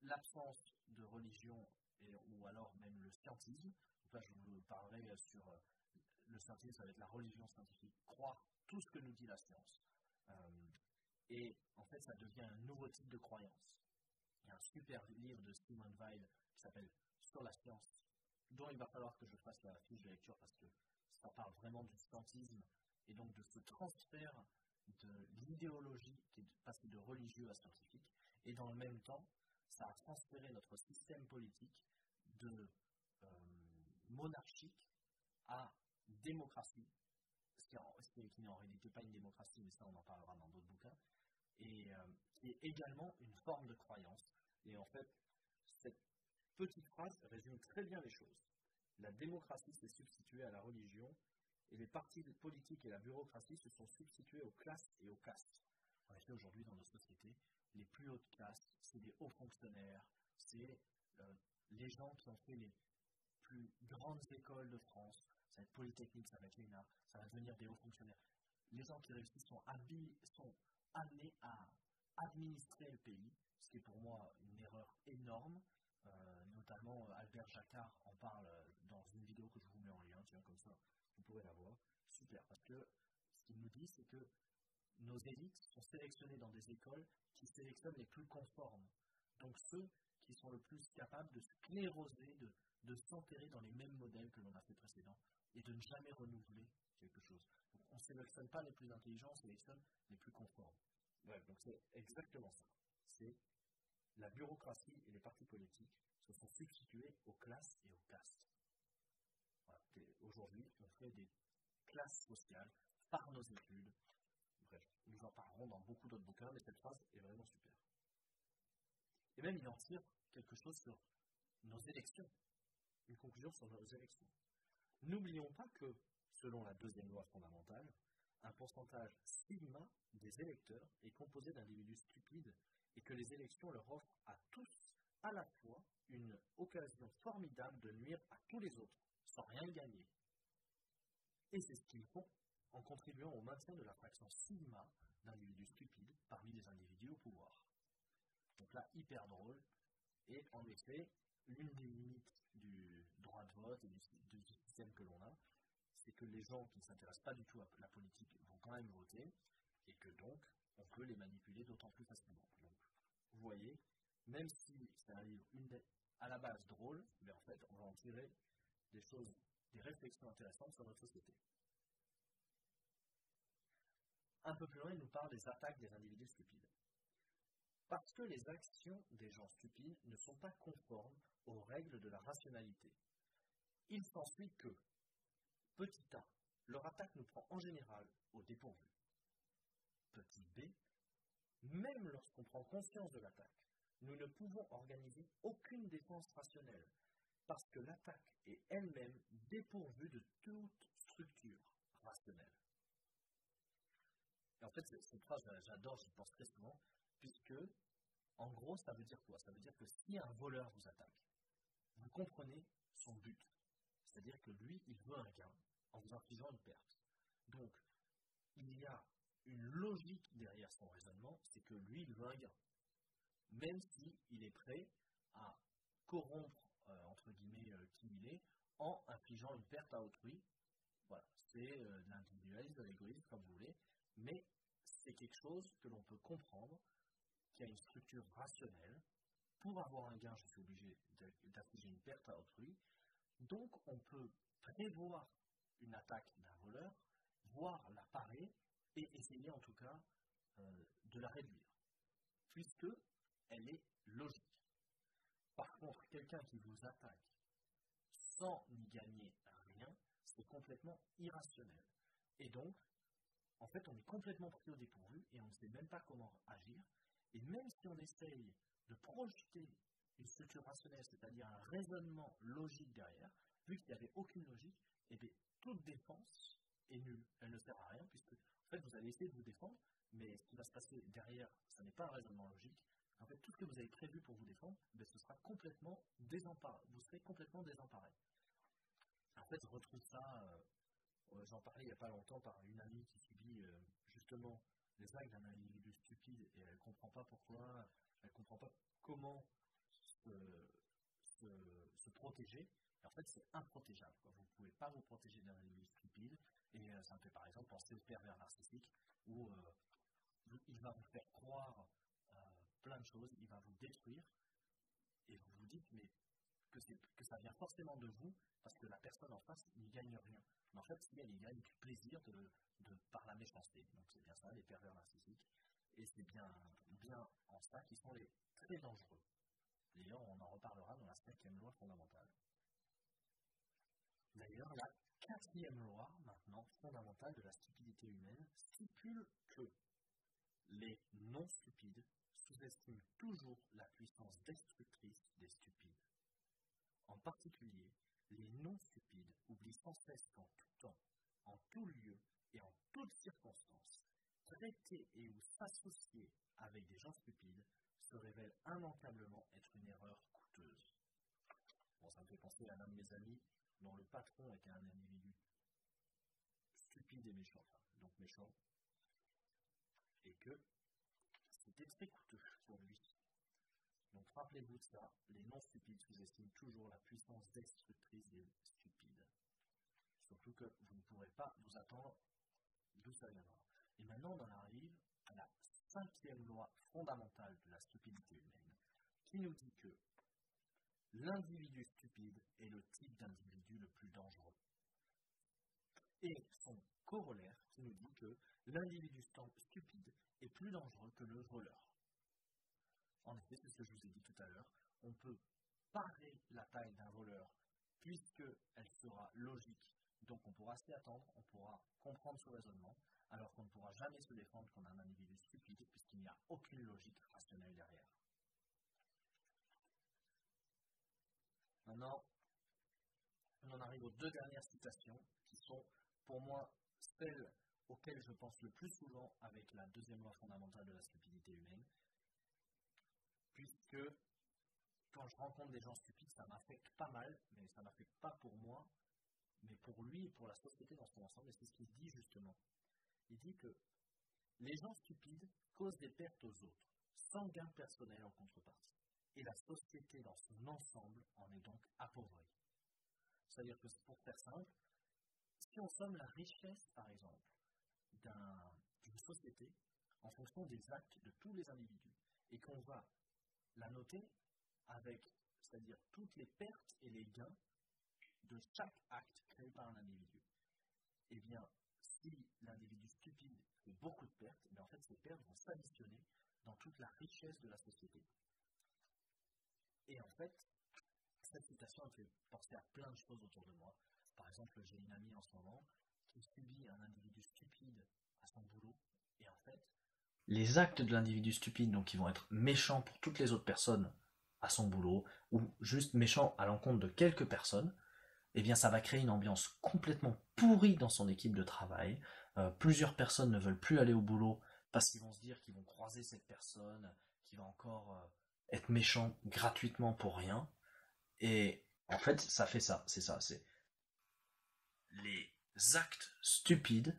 l'absence de religion ou alors même le scientisme. Enfin, je vous parlerai sur le scientisme, ça va être la religion scientifique, croire tout ce que nous dit la science. Et en fait, ça devient un nouveau type de croyance. Il y a un super livre de Steven Weinberg qui s'appelle Sur la science, dont il va falloir que je fasse la fiche de lecture parce que ça parle vraiment du scientisme et donc de ce transfert de l'idéologie qui est passée de religieux à scientifique. Et dans le même temps, ça a transféré notre système politique de monarchique à démocratie, qui n'est en réalité pas une démocratie, mais ça on en parlera dans d'autres bouquins, et qui est également une forme de croyance. Et en fait, cette petite phrase résume très bien les choses. La démocratie s'est substituée à la religion et les partis politiques et la bureaucratie se sont substitués aux classes et aux castes. En effet, aujourd'hui, dans nos sociétés, les plus hautes classes, c'est les hauts fonctionnaires, c'est les gens qui ont fait les plus grandes écoles de France, ça va être Polytechnique, ça va être ÉNA, ça va devenir des hauts fonctionnaires. Les gens qui réussissent sont amenés à administrer le pays, ce qui est pour moi une erreur énorme. Notamment Albert Jacquard en parle dans une vidéo que je vous mets en lien, tiens, comme ça, vous pourrez la voir. Super, parce que ce qu'il nous dit, c'est que nos élites sont sélectionnées dans des écoles qui sélectionnent les plus conformes. Donc ceux qui sont le plus capables de scléroser, de s'enterrer dans les mêmes modèles que l'on a fait précédent et de ne jamais renouveler quelque chose. Donc on ne sélectionne pas les plus intelligents, on sélectionne les plus conformes. Bref, donc c'est exactement ça. C'est la bureaucratie et les partis politiques se sont substitués aux classes et aux castes. Voilà. Aujourd'hui, on fait des classes sociales par nos études. Bref, nous en parlerons dans beaucoup d'autres bouquins, mais cette phrase est vraiment super. Et même, il en tire quelque chose sur nos élections, une conclusion sur nos élections. N'oublions pas que, selon la deuxième loi fondamentale, un pourcentage sigma des électeurs est composé d'individus stupides et que les élections leur offrent à tous, à la fois, une occasion formidable de nuire à tous les autres, sans rien gagner. Et c'est ce qu'ils font en contribuant au maintien de la fraction sigma d'individus stupides parmi les individus au pouvoir. Donc là, hyper drôle, et en effet, l'une des limites du droit de vote et du système que l'on a, c'est que les gens qui ne s'intéressent pas du tout à la politique vont quand même voter, et que donc, on peut les manipuler d'autant plus facilement. Donc, vous voyez, même si c'est un livre à la base drôle, mais en fait, on va en tirer des choses, des réflexions intéressantes sur notre société. Un peu plus loin, il nous parle des attaques des individus stupides. Parce que les actions des gens stupides ne sont pas conformes aux règles de la rationalité. Il s'ensuit que, petit a, leur attaque nous prend en général au dépourvu. Petit b, même lorsqu'on prend conscience de l'attaque, nous ne pouvons organiser aucune défense rationnelle, parce que l'attaque est elle-même dépourvue de toute structure rationnelle. Et en fait, cette phrase, j'adore, j'y pense très souvent, puisque, en gros, ça veut dire quoi? Ça veut dire que si un voleur vous attaque, vous comprenez son but. C'est-à-dire que lui, il veut un gain, en vous infligeant une perte. Donc, il y a une logique derrière son raisonnement, c'est que lui, il veut un gain. Même s'il est prêt à corrompre, entre guillemets, qui il est, en infligeant une perte à autrui, Voilà, c'est l'individualisme, l'égoïsme, comme vous voulez, mais c'est quelque chose que l'on peut comprendre, qui a une structure rationnelle. Pour avoir un gain, je suis obligé d'affliger une perte à autrui. Donc, on peut prévoir une attaque d'un voleur, voir la parer et essayer en tout cas de la réduire, puisque elle est logique. Par contre, quelqu'un qui vous attaque sans n'y gagner rien, c'est complètement irrationnel. Et donc, en fait, on est complètement pris au dépourvu et on ne sait même pas comment agir. Et même si on essaye de projeter une structure rationnelle, c'est-à-dire un raisonnement logique derrière, vu qu'il n'y avait aucune logique, eh bien, toute défense est nulle. Elle ne sert à rien, puisque en fait, vous allez essayer de vous défendre, mais ce qui va se passer derrière, ce n'est pas un raisonnement logique. En fait, tout ce que vous avez prévu pour vous défendre, eh bien, ce sera complètement désemparé. Vous serez complètement désemparé. En fait, je retrouve ça, j'en parlais il n'y a pas longtemps par une amie qui subit justement les actes d'un individu stupide et elle ne comprend pas pourquoi, elle ne comprend pas comment se protéger. Et en fait, c'est improtégeable. Quoi. Vous ne pouvez pas vous protéger d'un individu stupide et ça me fait par exemple penser au pervers narcissique où il va vous faire croire plein de choses, il va vous détruire et vous vous dites mais que ça vient forcément de vous parce que la personne en face n'y gagne rien. Mais en fait, si elle y gagne du plaisir par la méchanceté. Donc c'est bien ça, les pervers narcissiques. Et c'est bien en ça qu'ils sont les très dangereux. D'ailleurs, on en reparlera dans la 5e loi fondamentale. D'ailleurs, la 4e loi, maintenant, fondamentale de la stupidité humaine, stipule que les non-stupides sous-estiment toujours la puissance destructrice des stupides. En particulier, les non-stupides oublient sans cesse qu'en tout temps, en tout lieu et en toutes circonstances, traiter et ou s'associer avec des gens stupides se révèle immanquablement être une erreur coûteuse. Bon, ça me fait penser à l'un de mes amis dont le patron était un individu stupide et méchant, donc méchant, et que c'était très coûteux pour lui. Donc rappelez-vous de ça, les non-stupides sous-estiment toujours la puissance destructrice des stupides. Surtout que vous ne pourrez pas vous attendre d'où ça viendra. Et maintenant, on en arrive à la 5e loi fondamentale de la stupidité humaine, qui nous dit que l'individu stupide est le type d'individu le plus dangereux. Et son corollaire qui nous dit que l'individu stupide est plus dangereux que le voleur. En effet, c'est ce que je vous ai dit tout à l'heure, on peut parer la taille d'un voleur puisqu'elle sera logique. Donc on pourra s'y attendre, on pourra comprendre ce raisonnement, alors qu'on ne pourra jamais se défendre contre un individu stupide puisqu'il n'y a aucune logique rationnelle derrière. Maintenant, on en arrive aux 2 dernières citations qui sont pour moi celles auxquelles je pense le plus souvent avec la 2e loi fondamentale de la stupidité humaine, puisque quand je rencontre des gens stupides, ça m'affecte pas mal, mais ça m'affecte pas pour moi, mais pour lui et pour la société dans son ensemble, et c'est ce qu'il dit justement. Il dit que les gens stupides causent des pertes aux autres, sans gain personnel en contrepartie. Et la société dans son ensemble en est donc appauvrie. C'est-à-dire que, pour faire simple, si on somme la richesse, par exemple, d'une société en fonction des actes de tous les individus, et qu'on va la noter avec, c'est-à-dire toutes les pertes et les gains de chaque acte créé par un individu. Eh bien, si l'individu stupide fait beaucoup de pertes, mais en fait ces pertes vont s'additionner dans toute la richesse de la société. Et en fait, cette citation me fait penser à plein de choses autour de moi. Par exemple, j'ai une amie en ce moment qui subit un individu stupide à son boulot, et en fait, les actes de l'individu stupide, donc qui vont être méchants pour toutes les autres personnes à son boulot, ou juste méchants à l'encontre de quelques personnes, eh bien ça va créer une ambiance complètement pourrie dans son équipe de travail. Plusieurs personnes ne veulent plus aller au boulot parce qu'ils vont se dire qu'ils vont croiser cette personne qui va encore être méchant gratuitement pour rien. Et en fait, ça fait ça, c'est ça. C'est les actes stupides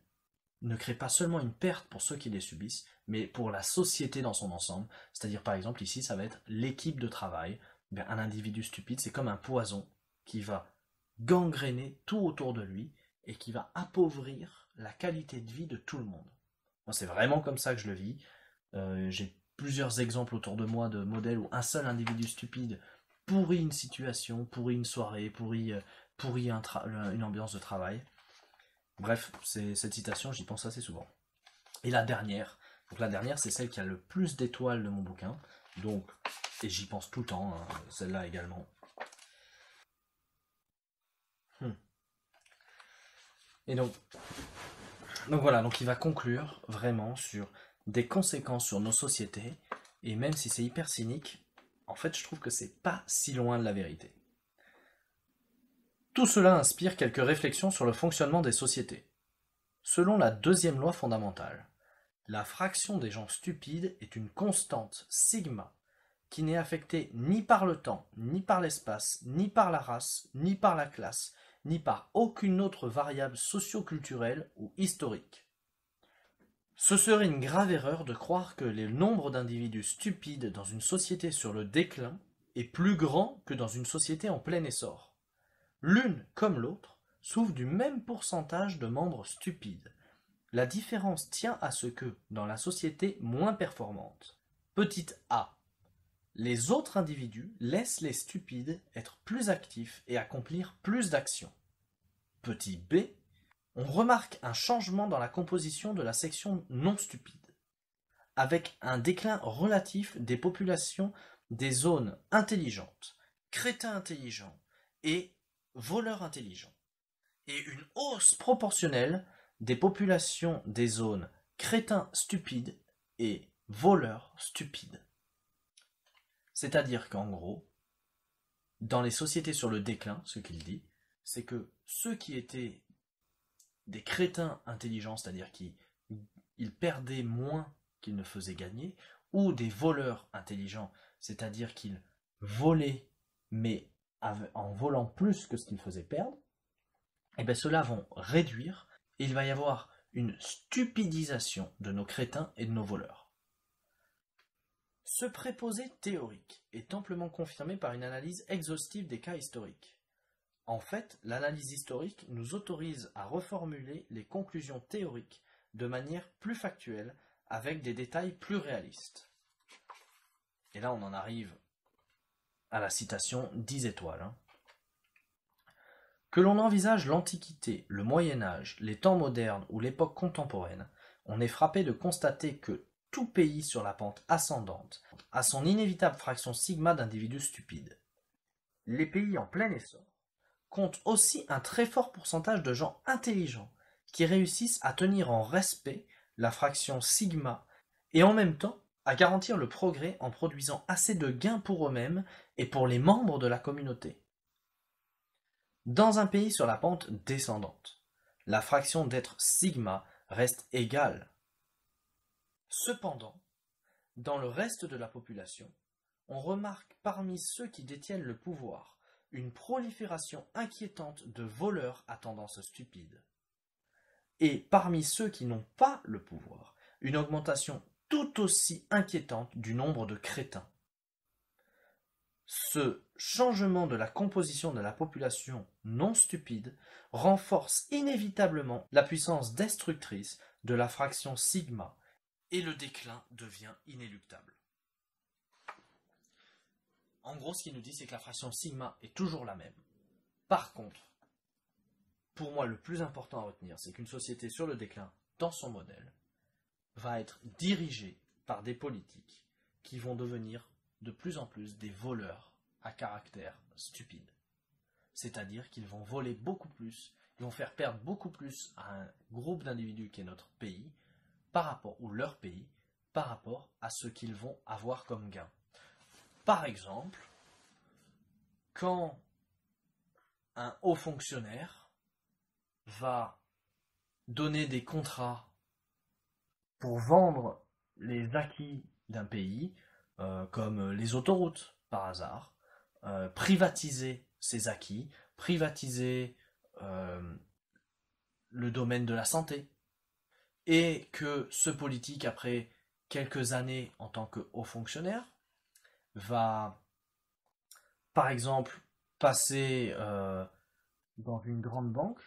ne créent pas seulement une perte pour ceux qui les subissent, mais pour la société dans son ensemble. C'est-à-dire par exemple ici, ça va être l'équipe de travail. Eh bien, un individu stupide, c'est comme un poison qui va gangréner tout autour de lui et qui va appauvrir la qualité de vie de tout le monde. Moi, c'est vraiment comme ça que je le vis. J'ai plusieurs exemples autour de moi de modèles où un seul individu stupide pourrit une situation, pourrit une soirée, pourrit une ambiance de travail. Bref, cette citation, j'y pense assez souvent. Et la dernière, c'est celle qui a le plus d'étoiles de mon bouquin, donc, et j'y pense tout le temps, hein, celle-là également. Et donc voilà, donc il va conclure vraiment sur des conséquences sur nos sociétés, et même si c'est hyper cynique, en fait je trouve que c'est pas si loin de la vérité. Tout cela inspire quelques réflexions sur le fonctionnement des sociétés. Selon la deuxième loi fondamentale, la fraction des gens stupides est une constante sigma qui n'est affectée ni par le temps, ni par l'espace, ni par la race, ni par la classe, ni par aucune autre variable socio-culturelle ou historique. Ce serait une grave erreur de croire que le nombre d'individus stupides dans une société sur le déclin est plus grand que dans une société en plein essor. L'une comme l'autre souffre du même pourcentage de membres stupides. La différence tient à ce que, dans la société moins performante, petite a, les autres individus laissent les stupides être plus actifs et accomplir plus d'actions. Petit b, on remarque un changement dans la composition de la section non stupide, avec un déclin relatif des populations des zones intelligentes, crétins intelligents et voleurs intelligents, et une hausse proportionnelle des populations des zones crétins stupides et voleurs stupides. C'est-à-dire qu'en gros, dans les sociétés sur le déclin, ce qu'il dit, c'est que ceux qui étaient des crétins intelligents, c'est-à-dire qu'ils perdaient moins qu'ils ne faisaient gagner, ou des voleurs intelligents, c'est-à-dire qu'ils volaient, mais en volant plus que ce qu'ils faisaient perdre, et bien ceux-là vont réduire, et il va y avoir une stupidisation de nos crétins et de nos voleurs. Ce préposé théorique est amplement confirmé par une analyse exhaustive des cas historiques. En fait, l'analyse historique nous autorise à reformuler les conclusions théoriques de manière plus factuelle, avec des détails plus réalistes. Et là, on en arrive à la citation 10 étoiles. Hein. Que l'on envisage l'Antiquité, le Moyen-Âge, les temps modernes ou l'époque contemporaine, on est frappé de constater que tout pays sur la pente ascendante a son inévitable fraction sigma d'individus stupides. Les pays en plein essor comptent aussi un très fort pourcentage de gens intelligents qui réussissent à tenir en respect la fraction sigma et en même temps à garantir le progrès en produisant assez de gains pour eux-mêmes et pour les membres de la communauté. Dans un pays sur la pente descendante, la fraction d'êtres sigma reste égale. Cependant, dans le reste de la population, on remarque parmi ceux qui détiennent le pouvoir une prolifération inquiétante de voleurs à tendance stupide. Et parmi ceux qui n'ont pas le pouvoir, une augmentation tout aussi inquiétante du nombre de crétins. Ce changement de la composition de la population non stupide renforce inévitablement la puissance destructrice de la fraction sigma, et le déclin devient inéluctable. En gros, ce qu'il nous dit, c'est que la fraction sigma est toujours la même. Par contre, pour moi, le plus important à retenir, c'est qu'une société sur le déclin, dans son modèle, va être dirigée par des politiques qui vont devenir de plus en plus des voleurs à caractère stupide. C'est-à-dire qu'ils vont voler beaucoup plus, ils vont faire perdre beaucoup plus à un groupe d'individus qui est notre pays, leur pays, par rapport à ce qu'ils vont avoir comme gain. Par exemple, quand un haut fonctionnaire va donner des contrats pour vendre les acquis d'un pays, comme les autoroutes, par hasard, privatiser ces acquis, privatiser le domaine de la santé, et que ce politique, après quelques années en tant que haut fonctionnaire, va, par exemple, passer dans une grande banque,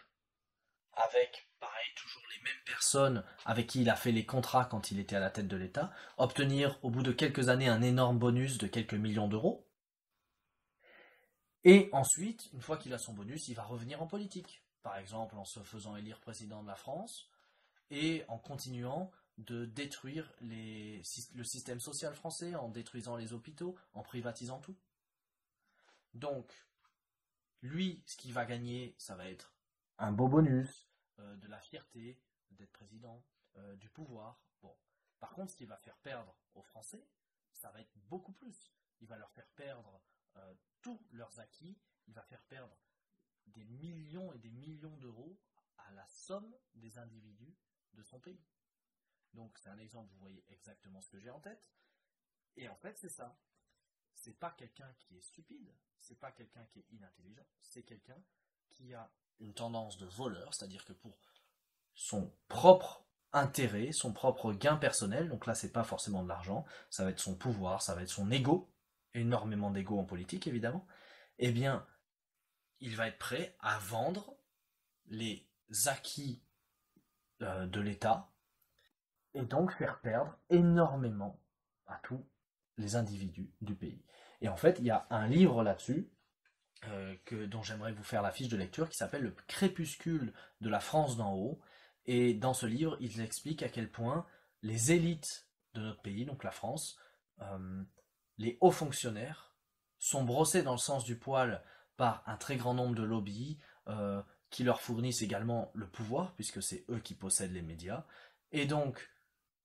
avec, pareil, toujours les mêmes personnes avec qui il a fait les contrats quand il était à la tête de l'État, obtenir au bout de quelques années un énorme bonus de quelques millions d'euros, et ensuite, une fois qu'il a son bonus, il va revenir en politique, par exemple en se faisant élire président de la France, et en continuant de détruire le système social français, en détruisant les hôpitaux, en privatisant tout. Donc, lui, ce qu'il va gagner, ça va être un beau bonus, de la fierté d'être président, du pouvoir. Bon. Par contre, ce qu'il va faire perdre aux Français, ça va être beaucoup plus. Il va leur faire perdre tous leurs acquis, il va faire perdre des millions et des millions d'euros à la somme des individus de son pays. Donc c'est un exemple, vous voyez exactement ce que j'ai en tête. Et en fait, c'est ça. C'est pas quelqu'un qui est stupide, c'est pas quelqu'un qui est inintelligent, c'est quelqu'un qui a une tendance de voleur, c'est-à-dire que pour son propre intérêt, son propre gain personnel, donc là c'est pas forcément de l'argent, ça va être son pouvoir, ça va être son ego, énormément d'ego en politique évidemment, eh bien il va être prêt à vendre les acquis de l'État et donc faire perdre énormément à tous les individus du pays. Et en fait, il y a un livre là-dessus dont j'aimerais vous faire la fiche de lecture, qui s'appelle « Le Crépuscule de la France d'en haut ». Et dans ce livre, il explique à quel point les élites de notre pays, donc la France, les hauts fonctionnaires, sont brossés dans le sens du poil par un très grand nombre de lobbies qui leur fournissent également le pouvoir, puisque c'est eux qui possèdent les médias, et donc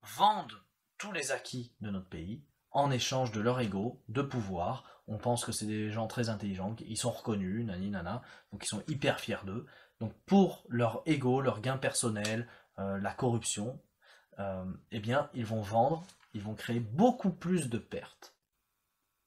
vendent tous les acquis de notre pays en échange de leur ego, de pouvoir. On pense que c'est des gens très intelligents, ils sont reconnus, nani nana, donc ils sont hyper fiers d'eux. Donc pour leur ego, leur gain personnel, la corruption, eh bien ils vont vendre, ils vont créer beaucoup plus de pertes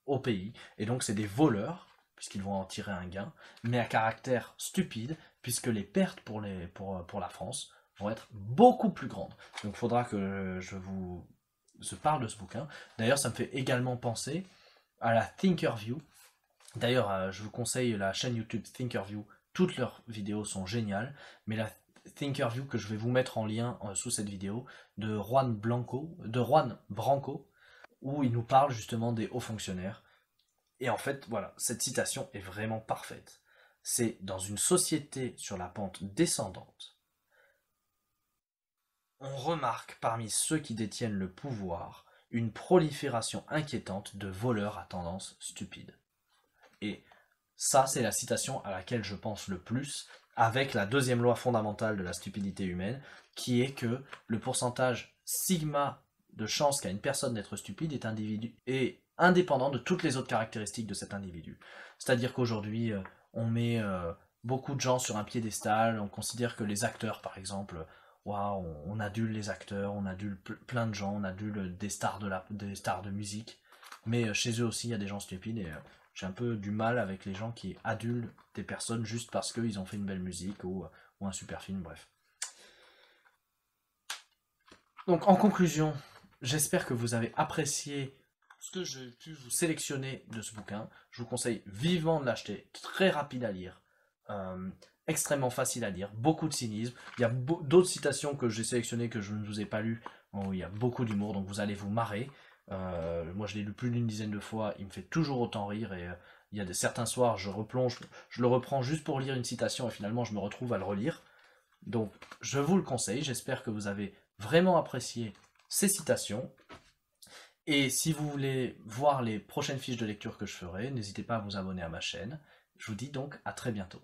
au pays. Et donc c'est des voleurs, puisqu'ils vont en tirer un gain, mais à caractère stupide, puisque les pertes pour la France vont être beaucoup plus grandes. Donc il faudra que je parle de ce bouquin. D'ailleurs, ça me fait également penser à la Thinkerview. D'ailleurs, je vous conseille la chaîne YouTube Thinkerview. Toutes leurs vidéos sont géniales. Mais la Thinkerview que je vais vous mettre en lien sous cette vidéo, de Juan Branco, où il nous parle justement des hauts fonctionnaires. Et en fait, voilà, cette citation est vraiment parfaite. C'est dans une société sur la pente descendante, on remarque parmi ceux qui détiennent le pouvoir une prolifération inquiétante de voleurs à tendance stupide. Et ça, c'est la citation à laquelle je pense le plus, avec la deuxième loi fondamentale de la stupidité humaine, qui est que le pourcentage sigma de chance qu'a une personne d'être stupide est indépendant de toutes les autres caractéristiques de cet individu. C'est-à-dire qu'aujourd'hui, on met beaucoup de gens sur un piédestal, on considère que les acteurs, par exemple, waouh, on adule les acteurs, on adule plein de gens, on adule des stars de musique. Mais chez eux aussi, il y a des gens stupides et j'ai un peu du mal avec les gens qui adulent des personnes juste parce qu'ils ont fait une belle musique ou un super film, bref. Donc en conclusion, j'espère que vous avez apprécié ce que j'ai pu vous sélectionner de ce bouquin. Je vous conseille vivement de l'acheter, très rapide à lire. Extrêmement facile à lire, beaucoup de cynisme, il y a d'autres citations que j'ai sélectionnées que je ne vous ai pas lues, où il y a beaucoup d'humour, donc vous allez vous marrer. Moi je l'ai lu plus d'une dizaine de fois, il me fait toujours autant rire, et il y a certains soirs je le reprends juste pour lire une citation et finalement je me retrouve à le relire. Donc je vous le conseille, j'espère que vous avez vraiment apprécié ces citations. Et si vous voulez voir les prochaines fiches de lecture que je ferai, n'hésitez pas à vous abonner à ma chaîne. Je vous dis donc à très bientôt.